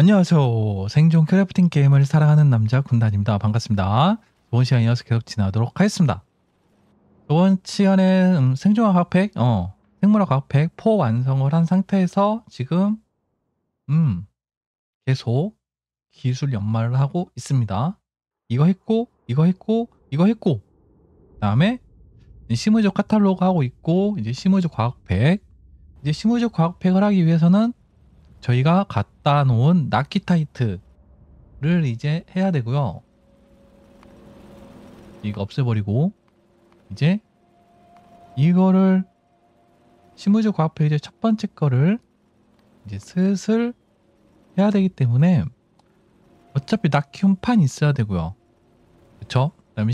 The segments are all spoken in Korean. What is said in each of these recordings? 안녕하세요. 생존 크래프팅 게임을 사랑하는 남자 군단입니다. 반갑습니다. 좋은 시간 이어서 계속 진행하도록 하겠습니다. 이번 시간에 생물학 학팩 4 완성을 한 상태에서 지금 계속 기술 연마를 하고 있습니다. 이거 했고 그 다음에 시무족 카탈로그 하고 있고, 이제 시무족 과학팩, 이제 시무족 과학팩을 하기 위해서는 저희가 갖다 놓은 나키타이트를 이제 해야 되고요. 이거 없애버리고 이제 이거를 시무즈 과학페이지의 첫 번째 거를 이제 슬슬 해야 되기 때문에 어차피 나키움판 있어야 되고요. 그쵸? 그 다음에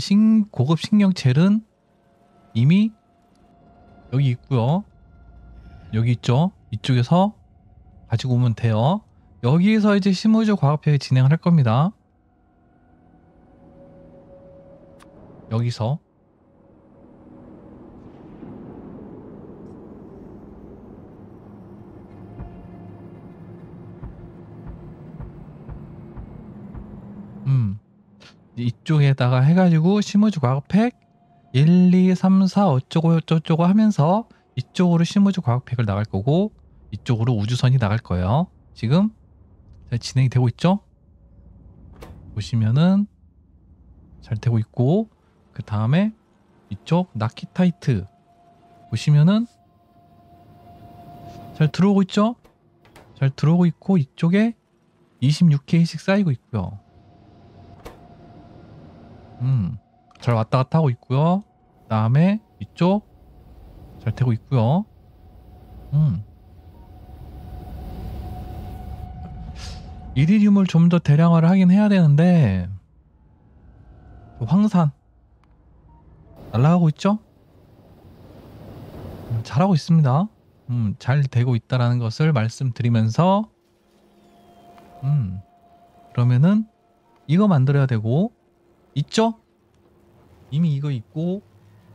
고급 신경젤은 이미 여기 있고요. 여기 있죠? 이쪽에서 가지고 오면 돼요. 여기에서 이제 시무즈 과학회의 진행을 할 겁니다. 여기서 이쪽에다가 해가지고 시무즈 과학팩 1, 2, 3, 4 어쩌고 저쩌고 하면서 이쪽으로 시무즈 과학팩을 나갈 거고 이쪽으로 우주선이 나갈 거예요. 지금 잘 진행이 되고 있죠? 보시면은 잘 되고 있고, 그 다음에 이쪽 나키타이트 보시면은 잘 들어오고 있죠? 잘 들어오고 있고 이쪽에 26K씩 쌓이고 있고요. 잘 왔다 갔다 하고 있고요. 그 다음에 이쪽 잘 되고 있고요. 이리듐을 좀 더 대량화를 하긴 해야 되는데, 황산 날아가고 있죠? 잘하고 있습니다. 잘 되고 있다라는 것을 말씀드리면서 그러면은 이거 만들어야 되고 있죠? 이미 이거 있고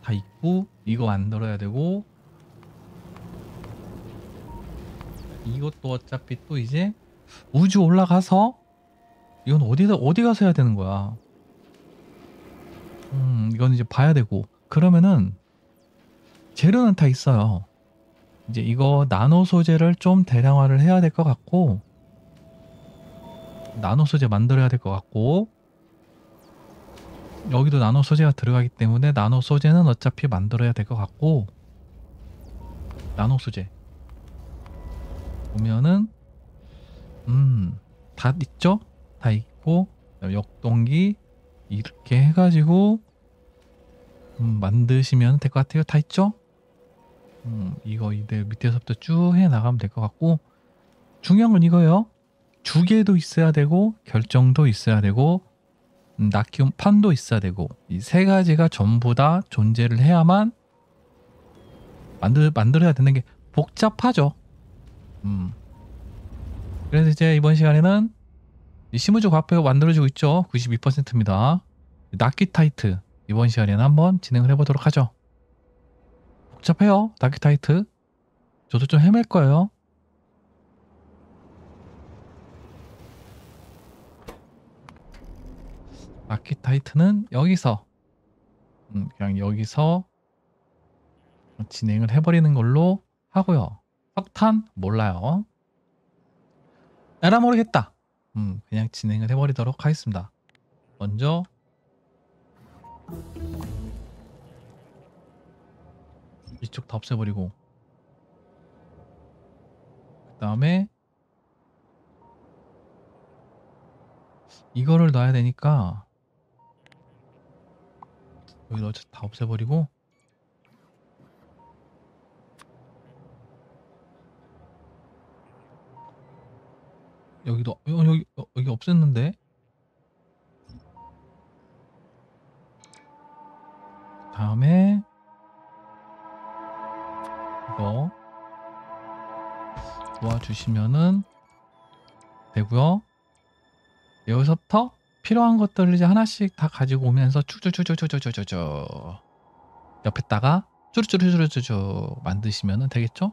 다 있고 이거 만들어야 되고 이것도 어차피 또 이제 우주 올라가서 이건 어디 가서 해야 되는 거야. 이건 이제 봐야 되고, 그러면은 재료는 다 있어요. 이제 이거 나노 소재를 좀 대량화를 해야 될 것 같고, 나노 소재 만들어야 될 것 같고, 여기도 나노 소재가 들어가기 때문에 나노 소재는 어차피 만들어야 될 것 같고, 나노 소재 보면은 다 있죠? 다 있고 역동기 이렇게 해가지고 만드시면 될 것 같아요. 다 있죠? 이거 이제 밑에서부터 쭉 해나가면 될 것 같고, 중요한 건 이거예요. 주개도 있어야 되고 결정도 있어야 되고 나키움 판도 있어야 되고, 이 세 가지가 전부 다 존재를 해야만 만들어야 되는 게 복잡하죠. 그래서 이제 이번 시간에는 시무즈 과학팩을 만들어주고 있죠. 92%입니다. 나키타이트 이번 시간에는 한번 진행을 해보도록 하죠. 복잡해요. 나키타이트 저도 좀 헤맬 거예요. 나키타이트는 여기서 그냥 여기서 진행을 해버리는 걸로 하고요. 석탄 몰라요. 에라 모르겠다. 그냥 진행을 해버리도록 하겠습니다. 먼저 이쪽 다 없애버리고, 그 다음에 이거를 넣어야 되니까 여기 다 없애버리고, 여기도 여기 없앴는데, 다음에 이거 도와주시면은 되고요. 여기서부터 필요한 것들을 이제 하나씩 다 가지고 오면서 쭉쭉쭉쭉쭉쭉쭉 옆에다가 쭈르쭈르쭈르쭈 만드시면은 되겠죠?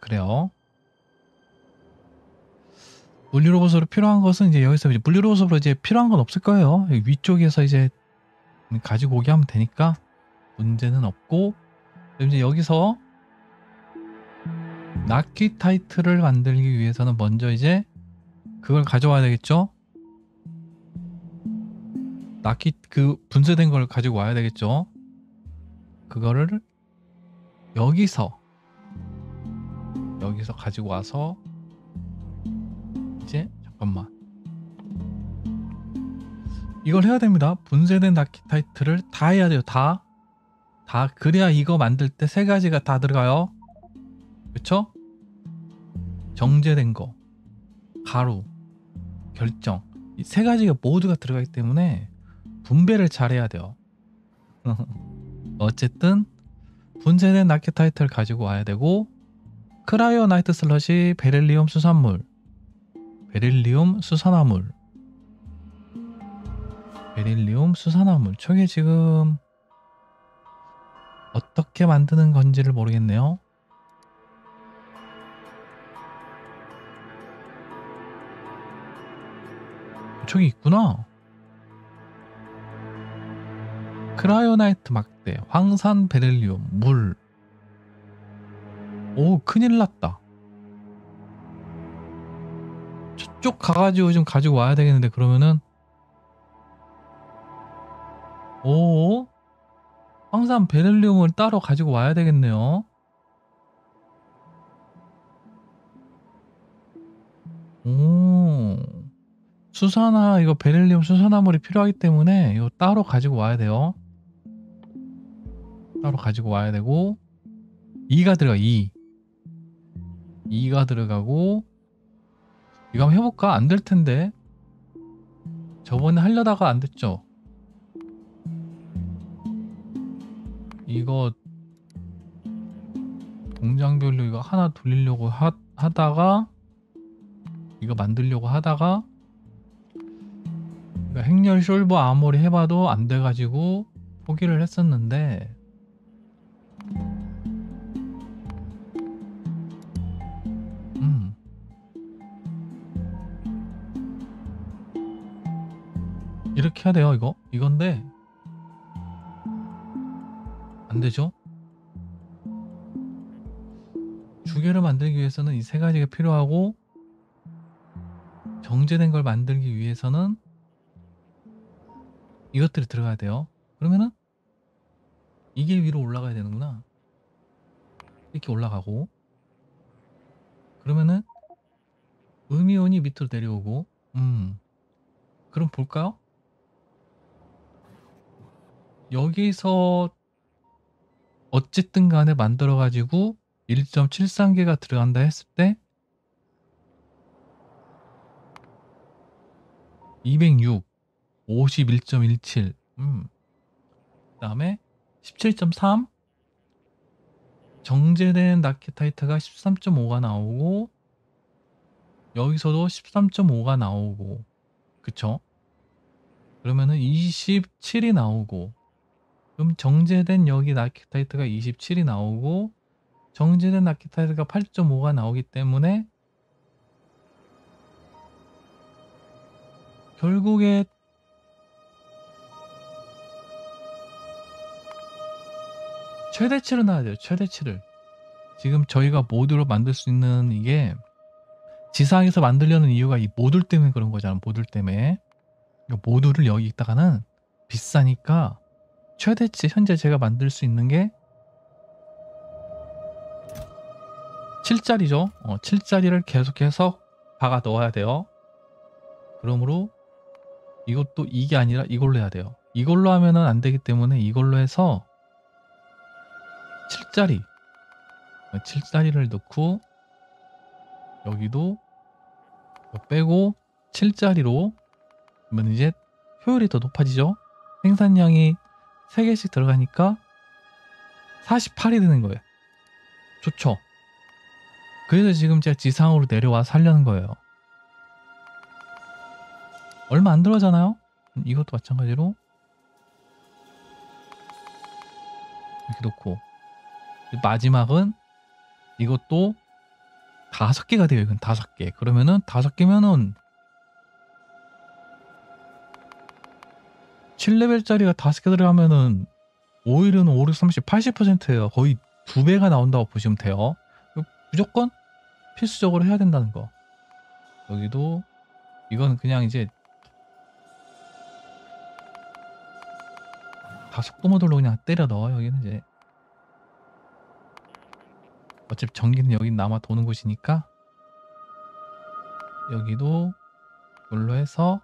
그래요. 물리로봇으로 필요한 것은 이제 여기서 이제 물리로봇으로 이제 필요한 건 없을 거예요. 위쪽에서 이제 가지고 오게 하면 되니까 문제는 없고, 이제 여기서 나키타이트를 만들기 위해서는 먼저 이제 그걸 가져와야 되겠죠. 나키 그 분쇄된 걸 가지고 와야 되겠죠. 그거를 여기서 가지고 와서 이제 잠깐만 이걸 해야 됩니다. 분쇄된 나키타이트를 다 해야 돼요. 다 그래야 이거 만들 때 세 가지가 다 들어가요. 그쵸? 정제된 거, 가루, 결정, 이 세 가지가 모두가 들어가기 때문에 분배를 잘해야 돼요. 어쨌든 분쇄된 나키타이트를 가지고 와야 되고, 크라이오 나이트 슬러시, 베릴리움 수산화물. 저게 지금 어떻게 만드는 건지를 모르겠네요. 저기 있구나. 크라이오나이트 막대, 황산 베릴리움, 물. 오, 큰일 났다. 저쪽 가가지고 좀 가지고 와야 되겠는데, 그러면은. 오, 황산 베릴리움을 따로 가지고 와야 되겠네요. 오, 수산화, 이거 베릴리움 수산화물이 필요하기 때문에 이거 따로 가지고 와야 돼요. 따로 가지고 와야 되고, 2가 들어가, 2가 들어가고, 이거 한번 해볼까? 안 될 텐데. 저번에 하려다가 안 됐죠? 이거 공장별로 이거 하나 돌리려고 하다가 이거 만들려고 하다가 행렬 숄버 아모리 해봐도 안 돼가지고 포기를 했었는데, 이렇게 해야 돼요. 이건데 안 되죠? 주개를 만들기 위해서는 이 세 가지가 필요하고, 정제된 걸 만들기 위해서는 이것들이 들어가야 돼요. 그러면은 이게 위로 올라가야 되는구나. 이렇게 올라가고, 그러면은 음이온이 밑으로 내려오고, 그럼 볼까요? 여기서 어쨌든 간에 만들어가지고 1.73개가 들어간다 했을 때 206, 51.17, 그 다음에 17.3, 정제된 나키타이트가 13.5가 나오고, 여기서도 13.5가 나오고, 그쵸? 그러면은 27이 나오고, 그럼 정제된 여기 나키타이트가 27이 나오고, 정제된 나키타이트가 8.5가 나오기 때문에 결국에 최대치를 놔야 돼요. 최대치를. 지금 저희가 모듈로 만들 수 있는 이게 지상에서 만들려는 이유가 이 모듈 때문에 그런 거잖아. 모듈 때문에. 모듈을 여기 있다가는 비싸니까 최대치 현재 제가 만들 수 있는 게 7짜리죠. 7짜리를 계속해서 박아 넣어야 돼요. 그러므로 이것도 이게 아니라 이걸로 해야 돼요. 이걸로 하면은 안 되기 때문에 이걸로 해서 7짜리를 넣고, 여기도 빼고 7짜리로 그러면 이제 효율이 더 높아지죠. 생산량이 3개씩 들어가니까 48이 되는 거예요. 좋죠. 그래서 지금 제가 지상으로 내려와서 하려는 거예요. 얼마 안 들어가잖아요. 이것도 마찬가지로 이렇게 놓고, 마지막은 이것도 다섯 개가 돼요. 이건 다섯 개. 그러면은 다섯 개면은 7레벨짜리가 다섯 개 들어가면은 오일은 5, 6, 30, 80%예요. 거의 2배가 나온다고 보시면 돼요. 무조건 필수적으로 해야 된다는 거. 여기도 이건 그냥 이제 다 속도모듈로 그냥 때려 넣어. 여기는 이제 어차피 전기는 여기 남아 도는 곳이니까 여기도 이걸로 해서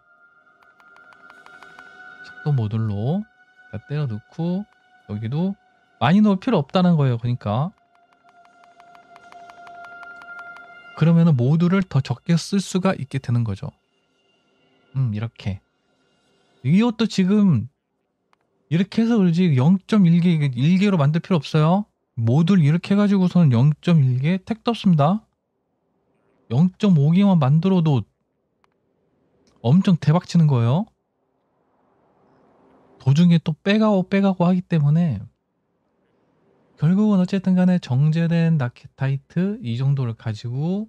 속도모듈로 다 때려 넣고, 여기도 많이 넣을 필요 없다는 거예요. 그러니까 그러면은 모듈을 더 적게 쓸 수가 있게 되는 거죠. 이렇게 이것도 지금 이렇게 해서 그러지 0.1개 1개로 만들 필요 없어요. 모듈 이렇게 해가지고서는 0.1개 택도 없습니다. 0.5개만 만들어도 엄청 대박 치는 거예요. 도중에 또 빼가고 하기 때문에 결국은 어쨌든 간에 정제된 라켓타이트 이 정도를 가지고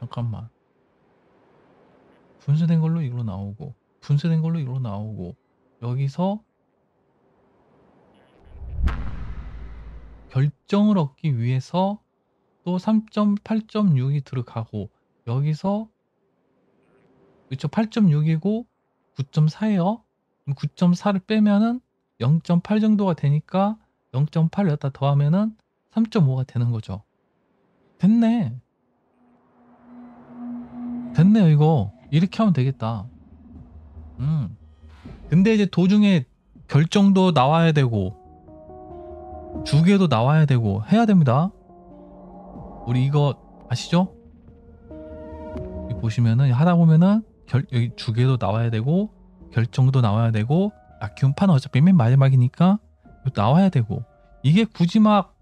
잠깐만, 분쇄된 걸로 이걸로 나오고 분쇄된 걸로 이걸로 나오고, 여기서 결정을 얻기 위해서 또 3.8.6이 들어가고, 여기서 그쵸 8.6이고 9.4예요 9.4를 빼면은 0.8 정도가 되니까 0.8을 여기다 더하면은 3.5가 되는 거죠. 됐네. 됐네요. 이거 이렇게 하면 되겠다. 근데 이제 도중에 결정도 나와야 되고 주계도 나와야 되고 해야 됩니다. 우리 이거 아시죠? 여기 보시면은 하다 보면은 여기 주계도 나와야 되고 결정도 나와야 되고 라큐움파는 어차피 맨 마지막이니까 나와야 되고, 이게 굳이 막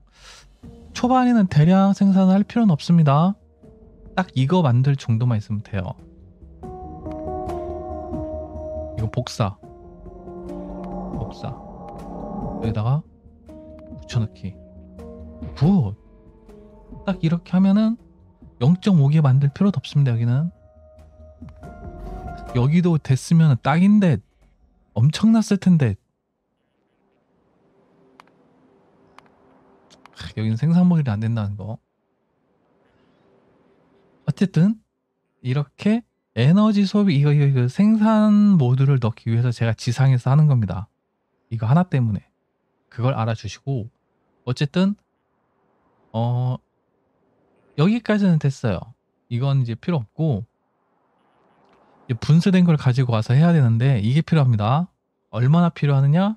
초반에는 대량 생산을 할 필요는 없습니다. 딱 이거 만들 정도만 있으면 돼요. 이거 복사 여기다가 붙여넣기 굿. 딱 이렇게 하면은 0.5개 만들 필요도 없습니다. 여기는 여기도 됐으면 딱인데 엄청났을 텐데, 여기는 생산물이 안 된다는 거. 어쨌든 이렇게 에너지 소비 이거 생산 모듈을 넣기 위해서 제가 지상에서 하는 겁니다. 이거 하나 때문에 그걸 알아주시고, 어쨌든 여기까지는 됐어요. 이건 이제 필요 없고 분쇄된 걸 가지고 와서 해야 되는데 이게 필요합니다. 얼마나 필요하느냐?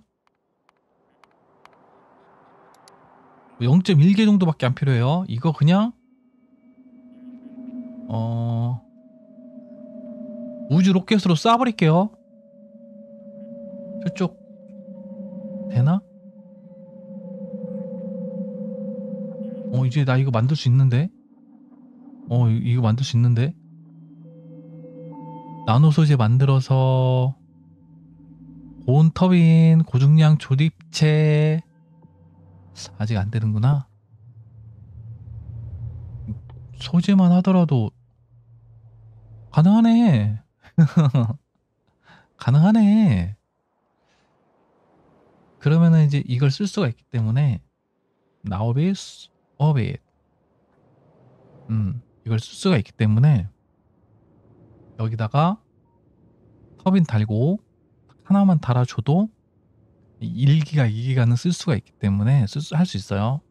0.1개 정도밖에 안 필요해요. 이거 그냥 우주 로켓으로 쏴버릴게요. 저쪽 되나? 이제 나 이거 만들 수 있는데? 이거 만들 수 있는데? 나노 소재 만들어서 고온 터빈, 고중량 조립체. 아직 안 되는구나. 소재만 하더라도 가능하네. 가능하네. 그러면은 이제 이걸 쓸 수가 있기 때문에 나오빗, 어빗. 이걸 쓸 수가 있기 때문에 여기다가 터빈 달고 하나만 달아줘도 1기가 2기가는 쓸 수가 있기 때문에 할 수 있어요.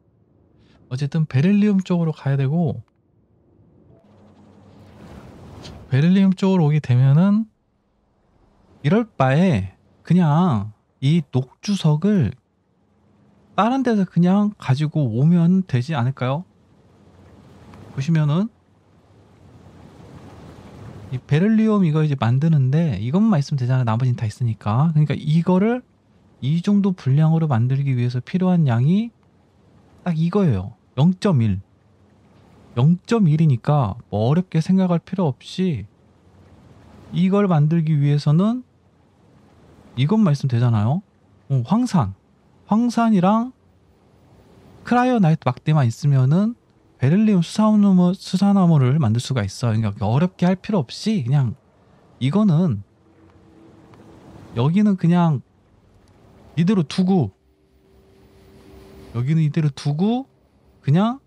어쨌든 베릴리움 쪽으로 가야 되고, 베릴리움 쪽으로 오게 되면은 이럴 바에 그냥 이 녹주석을 다른 데서 그냥 가지고 오면 되지 않을까요? 보시면은 이 베를리움 이거 이제 만드는데 이것만 있으면 되잖아요. 나머지는 다 있으니까. 그러니까 이거를 이 정도 분량으로 만들기 위해서 필요한 양이 딱 이거예요. 0.1. 0.1이니까 뭐 어렵게 생각할 필요 없이 이걸 만들기 위해서는 이것만 있으면 되잖아요. 황산이랑 크라이오 나이트 막대만 있으면은 베릴리움 수산화물을 만들 수가 있어요. 그러니까 어렵게 할 필요 없이 그냥 이거는 여기는 그냥 이대로 두고 그냥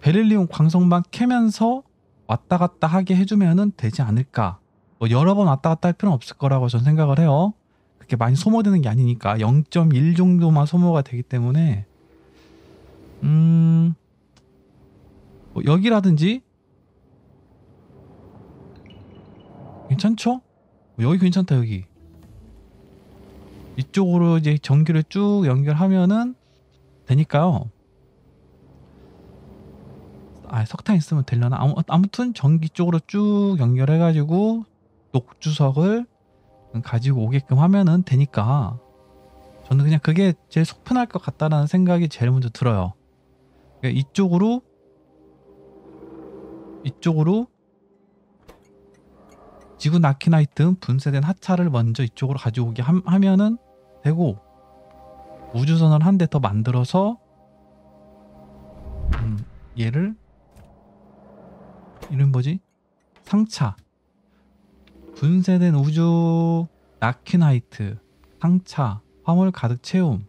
베릴리움 광석만 캐면서 왔다 갔다 하게 해주면은 되지 않을까. 뭐 여러 번 왔다 갔다 할 필요는 없을 거라고 저는 생각을 해요. 그렇게 많이 소모되는 게 아니니까 0.1 정도만 소모가 되기 때문에 뭐 여기라든지 괜찮죠? 여기 괜찮다. 여기 이쪽으로 이제 전기를 쭉 연결하면은 되니까요. 아, 석탄 있으면 되려나? 아무튼 전기 쪽으로 쭉 연결해 가지고 녹주석을 가지고 오게끔 하면은 되니까 저는 그냥 그게 제일 속 편할 것 같다라는 생각이 제일 먼저 들어요. 그러니까 이쪽으로 지구 나키나이트 분쇄된 하차를 먼저 이쪽으로 가져오게 하면은 되고, 우주선을 한 대 더 만들어서 얘를 이름 뭐지? 상차. 분쇄된 우주 나키나이트 상차 화물 가득 채움,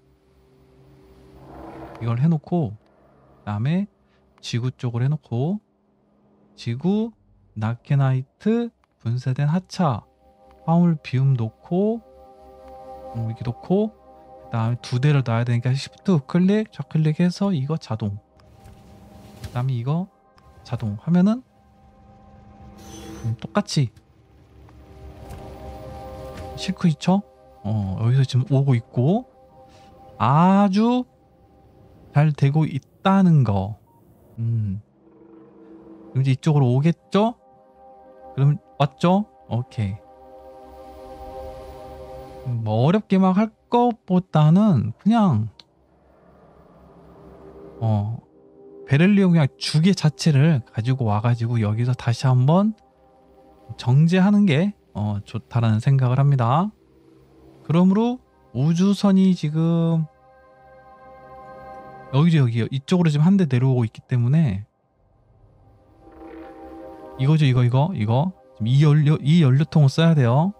이걸 해놓고 그 다음에 지구 쪽으로 해놓고 지구 나키나이트 분쇄된 하차 화물 비움 놓고 이렇게 놓고 그 다음에 두 대를 놔야 되니까 시프트 우클릭 좌클릭해서 이거 자동, 그 다음에 이거 자동 하면은 똑같이 실크 이쳐? 여기서 지금 오고 있고 아주 잘 되고 있다는 거. 이제 이쪽으로 오겠죠? 그럼 왔죠? 오케이. 뭐 어렵게 막 할 것보다는 그냥 베를리움 그냥 주개 자체를 가지고 와가지고 여기서 다시 한번 정제하는 게 좋다라는 생각을 합니다. 그러므로 우주선이 지금 여기죠, 여기요. 이쪽으로 지금 한 대 내려오고 있기 때문에 이거죠, 이거. 지금 이 연료통을 써야 돼요.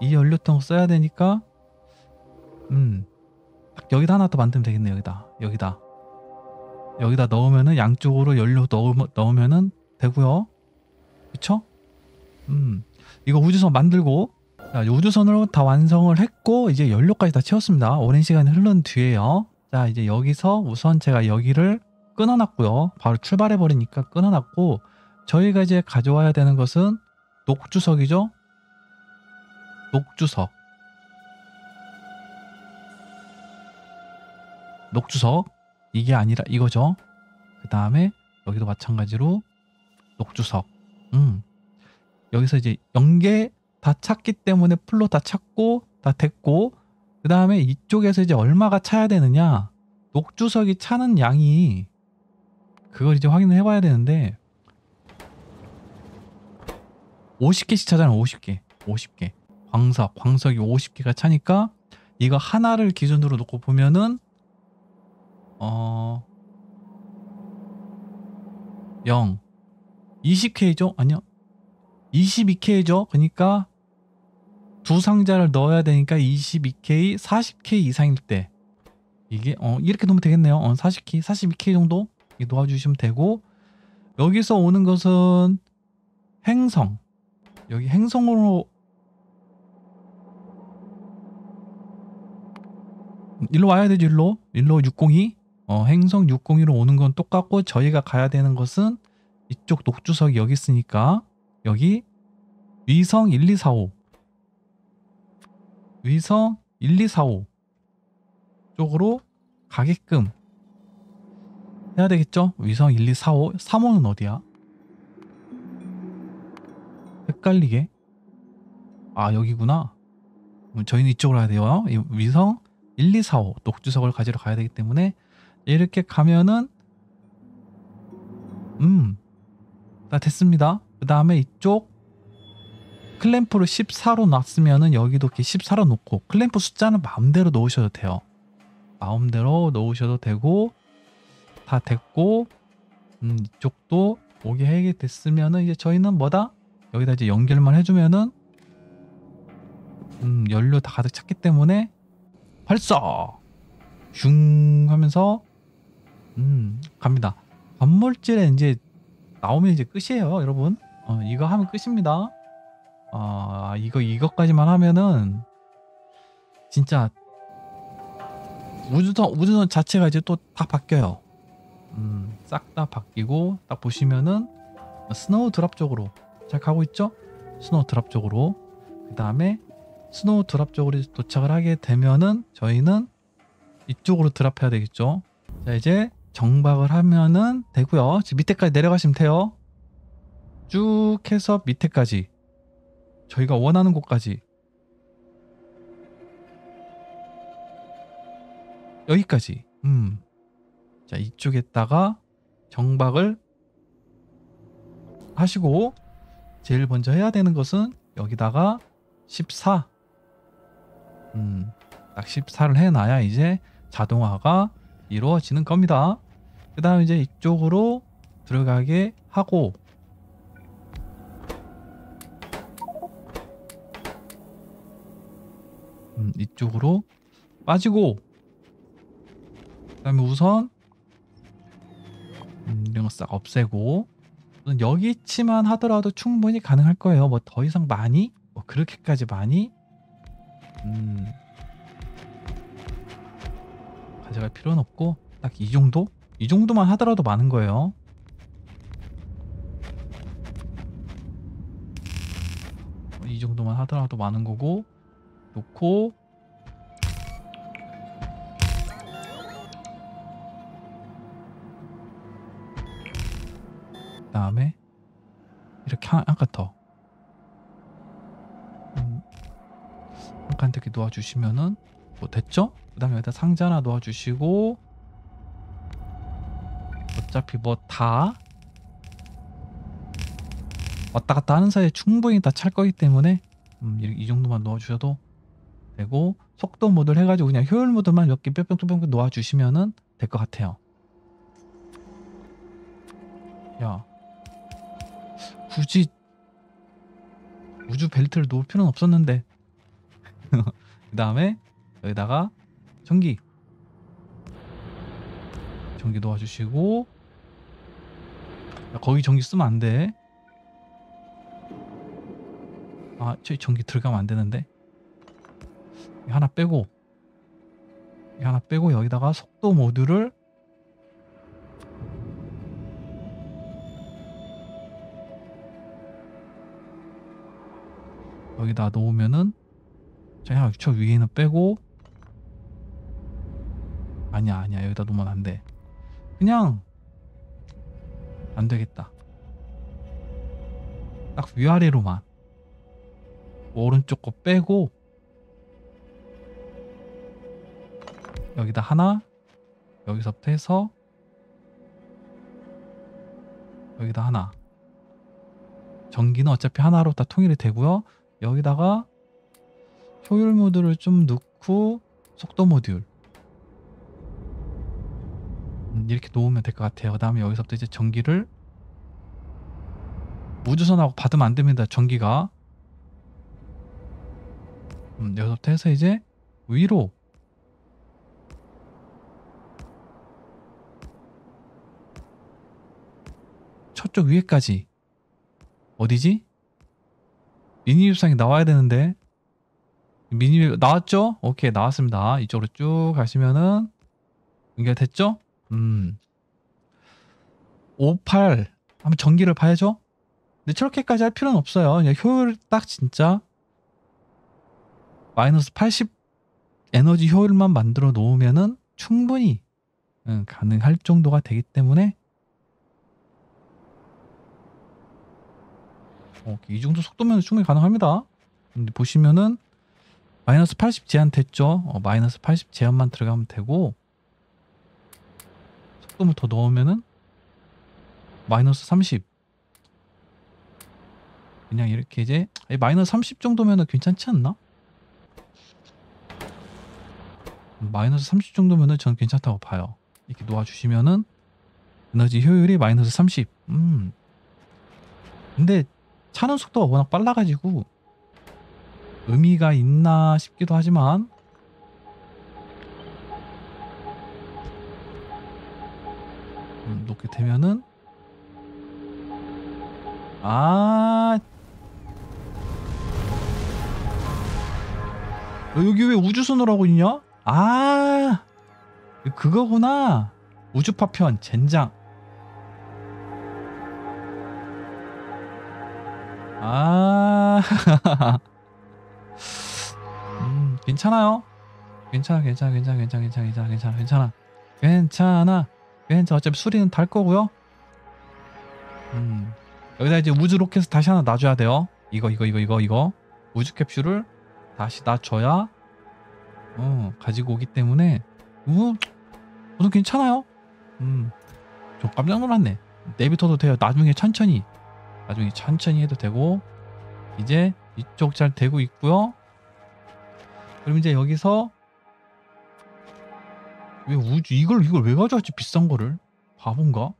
이 연료통을 써야 되니까 딱 여기다 하나 더 만들면 되겠네. 여기다 넣으면은 양쪽으로 연료 넣으면은 되고요. 그쵸? 이거 우주선 만들고, 자, 우주선으로 다 완성을 했고 이제 연료까지 다 채웠습니다. 오랜 시간이 흐른 뒤에요. 자, 이제 여기서 우선 제가 여기를 끊어놨고요. 바로 출발해 버리니까 끊어놨고, 저희가 이제 가져와야 되는 것은 녹주석이죠. 녹주석 이게 아니라 이거죠. 그 다음에 여기도 마찬가지로 녹주석. 여기서 이제 연계 다 찾기 때문에 풀로 다 찾고 다 됐고, 그 다음에 이쪽에서 이제 얼마가 차야 되느냐, 녹주석이 차는 양이, 그걸 이제 확인을 해봐야 되는데 50개씩 차잖아요. 50개 광석이 50개가 차니까 이거 하나를 기준으로 놓고 보면은 0 20K죠? 아니요, 22K죠? 그러니까 두 상자를 넣어야 되니까 22K, 40K 이상일 때 이게 이렇게 놓으면 되겠네요. 40K, 42K 정도 놓아주시면 되고, 여기서 오는 것은 행성, 여기 행성으로 일로 와야 되죠. 일로 602, 행성 602로 오는 건 똑같고, 저희가 가야 되는 것은 이쪽 녹주석이 여기 있으니까 여기 위성 1245 쪽으로 가게끔 해야 되겠죠? 위성 1245 3호는 어디야? 헷갈리게. 아, 여기구나. 저희는 이쪽으로 가야 돼요. 위성 1245 녹주석을 가지러 가야 되기 때문에 이렇게 가면은 다 됐습니다. 그 다음에 이쪽 클램프를 14로 놨으면은 여기도 이렇게 14로 놓고, 클램프 숫자는 마음대로 놓으셔도 돼요. 마음대로 넣으셔도 되고, 다 됐고, 이쪽도 오게 해게 됐으면은 이제 저희는 뭐다? 여기다 이제 연결만 해주면은 연료 다 가득 찼기 때문에 발사! 슝 하면서 갑니다. 건물질에 이제 나오면 이제 끝이에요, 여러분. 이거 하면 끝입니다. 이것까지만 하면은 진짜 우주선 자체가 이제 또 다 바뀌어요. 싹 다 바뀌고, 딱 보시면은 스노우 드랍 쪽으로 잘 가고 있죠? 스노우 드랍 쪽으로. 그 다음에 스노우 드랍 쪽으로 도착을 하게 되면은 저희는 이쪽으로 드랍해야 되겠죠. 자, 이제 정박을 하면은 되고요. 지금 밑에까지 내려가시면 돼요. 쭉 해서 밑에까지, 저희가 원하는 곳까지, 여기까지. 자, 이쪽에다가 정박을 하시고, 제일 먼저 해야 되는 것은 여기다가 14, 딱 14를 해놔야 이제 자동화가 이루어지는 겁니다. 그 다음 이제 이쪽으로 들어가게 하고, 이쪽으로 빠지고, 그 다음에 우선 이런 거 싹 없애고, 여기치만 하더라도 충분히 가능할 거예요. 뭐 더 이상 많이, 뭐 그렇게까지 많이 가져갈 필요는 없고, 딱 이 정도? 이 정도만 하더라도 많은 거예요. 이 정도만 하더라도 많은 거고, 놓고 그 다음에 이렇게 한 칸 더, 한 칸 이렇게 놓아주시면은 뭐 됐죠? 그 다음에 여기다 상자 하나 놓아주시고, 어차피 뭐 다 왔다 갔다 하는 사이에 충분히 다 찰 거기 때문에 이 정도만 넣어주셔도 되고, 속도 모드를 해가지고 그냥 효율 모드만 몇 개 뿅뿅뿅뿅 놓아주시면은 될 것 같아요. 야, 굳이 우주 벨트를 놓을 필요는 없었는데. 그 다음에 여기다가 전기 놓아주시고, 거기 전기 쓰면 안 돼. 아, 저기 전기 들어가면 안 되는데. 하나 빼고 여기다가 속도 모듈을 여기다 놓으면은, 저 위에는 빼고, 아니야 여기다 놓으면 안 돼. 그냥 안 되겠다. 딱 위아래로만 오른쪽 거 빼고, 여기다 하나, 여기서부터 해서 여기다 하나. 전기는 어차피 하나로 다 통일이 되고요. 여기다가 효율 모듈을 좀 넣고 속도 모듈 이렇게 놓으면 될 것 같아요. 그 다음에 여기서부터 이제 전기를 우주선하고 받으면 안 됩니다. 전기가 여기서부터 해서 이제 위로, 저쪽 위에까지. 어디지? 미니웹상이 나와야 되는데. 미니웹 나왔죠? 오케이, 나왔습니다. 이쪽으로 쭉 가시면은 연결됐죠? 58 한번 전기를 봐야죠? 근데 저렇게까지 할 필요는 없어요. 그냥 효율 딱 진짜 -80 에너지 효율만 만들어 놓으면은 충분히 가능할 정도가 되기 때문에, 이 정도 속도면 충분히 가능합니다. 근데 보시면은 -80 제한 됐죠? -80 제한만 들어가면 되고, 속도를 더 넣으면은 -30. 그냥 이렇게 이제 -30 정도면은 괜찮지 않나? 마이너스 30 정도면은 저는 괜찮다고 봐요. 이렇게 놓아주시면은 에너지 효율이 마이너스 30. 근데 차는 속도가 워낙 빨라가지고 의미가 있나 싶기도 하지만, 이렇게 되면은 여기 왜 우주선으로 하고 있냐? 그거구나. 우주파편. 젠장. 괜찮아요. 괜찮아. 어차피 수리는 달 거고요. 여기다 이제 우주 로켓을 다시 하나 놔줘야 돼요. 이거. 우주 캡슐을 다시 놔줘야 가지고 오기 때문에 우선 괜찮아요. 좀 깜짝 놀랐네. 내비둬도 돼요. 나중에 천천히 해도 되고. 이제 이쪽 잘 되고 있고요. 그럼 이제 여기서 왜 우주 이걸 왜 가져왔지? 비싼 거를. 바본가?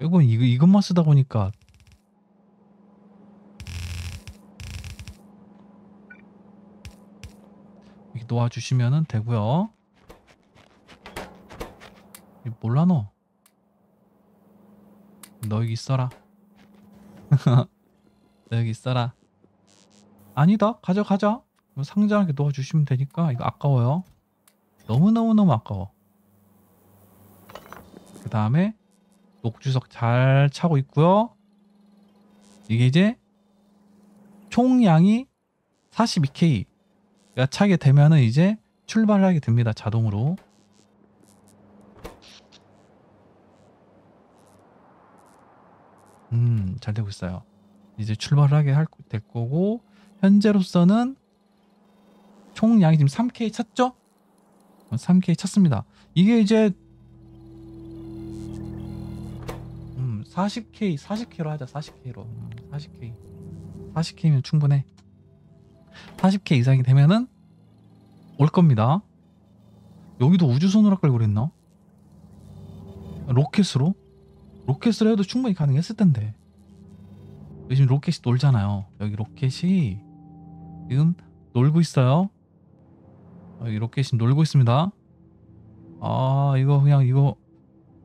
이것만 쓰다 보니까 이렇게 놓아주시면 되고요. 몰라 너 여기 있어라. 아니다, 가져가자. 상자 이렇게 놓아주시면 되니까. 이거 아까워요. 너무너무 아까워. 그 다음에 녹주석 잘 차고 있고요. 이게 이제 총량이 42K가 차게 되면은 이제 출발하게 됩니다. 자동으로. 잘 되고 있어요. 이제 출발하게 될 거고, 현재로서는 총량이 지금 3K 찼죠? 3K 찼습니다. 이게 이제 40K로 하자. 40K로 40K면 충분해. 40K 이상이 되면은 올 겁니다. 여기도 우주선으로 할걸 그랬나? 로켓으로? 로켓으로 해도 충분히 가능했을 텐데. 요즘 로켓이 놀잖아요. 여기 로켓이 지금 놀고 있어요. 여기 로켓이 놀고 있습니다. 이거 그냥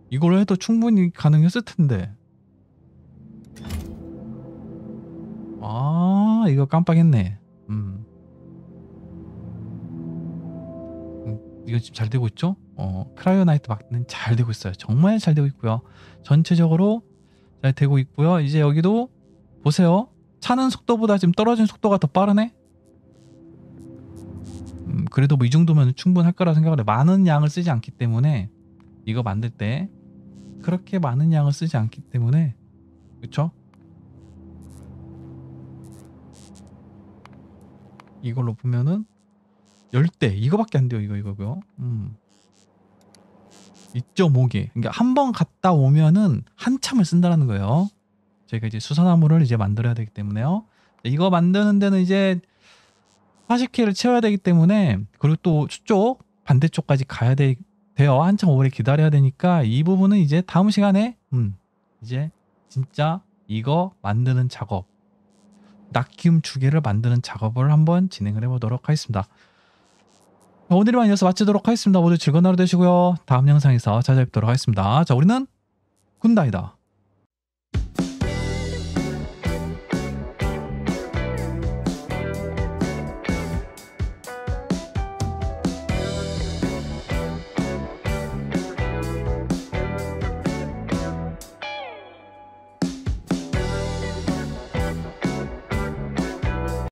이걸로 해도 충분히 가능했을 텐데. 이거 깜빡했네. 이거 지금 잘 되고 있죠? 크라이오나이트 막는 잘 되고 있어요. 정말 잘 되고 있고요. 전체적으로 잘 되고 있고요. 이제 여기도 보세요. 차는 속도보다 지금 떨어진 속도가 더 빠르네. 그래도 뭐 이 정도면 충분할 거라 생각을 해요. 많은 양을 쓰지 않기 때문에, 이거 만들 때 그렇게 많은 양을 쓰지 않기 때문에. 그쵸? 이걸로 보면은 10대 이거밖에 안 돼요. 이거고요. 2.5개. 그러니까 한 번 갔다 오면은 한참을 쓴다는 거예요. 저희가 이제 수산화물을 이제 만들어야 되기 때문에요. 이거 만드는 데는 이제 40K를 채워야 되기 때문에, 그리고 또 수쪽 반대쪽까지 가야 돼요. 한참 오래 기다려야 되니까 이 부분은 이제 다음 시간에 이제 진짜 이거 만드는 작업, 납기움 주개를 만드는 작업을 한번 진행을 해보도록 하겠습니다. 오늘만 이어서 마치도록 하겠습니다. 모두 즐거운 하루 되시고요. 다음 영상에서 찾아뵙도록 하겠습니다. 자, 우리는 군다이다.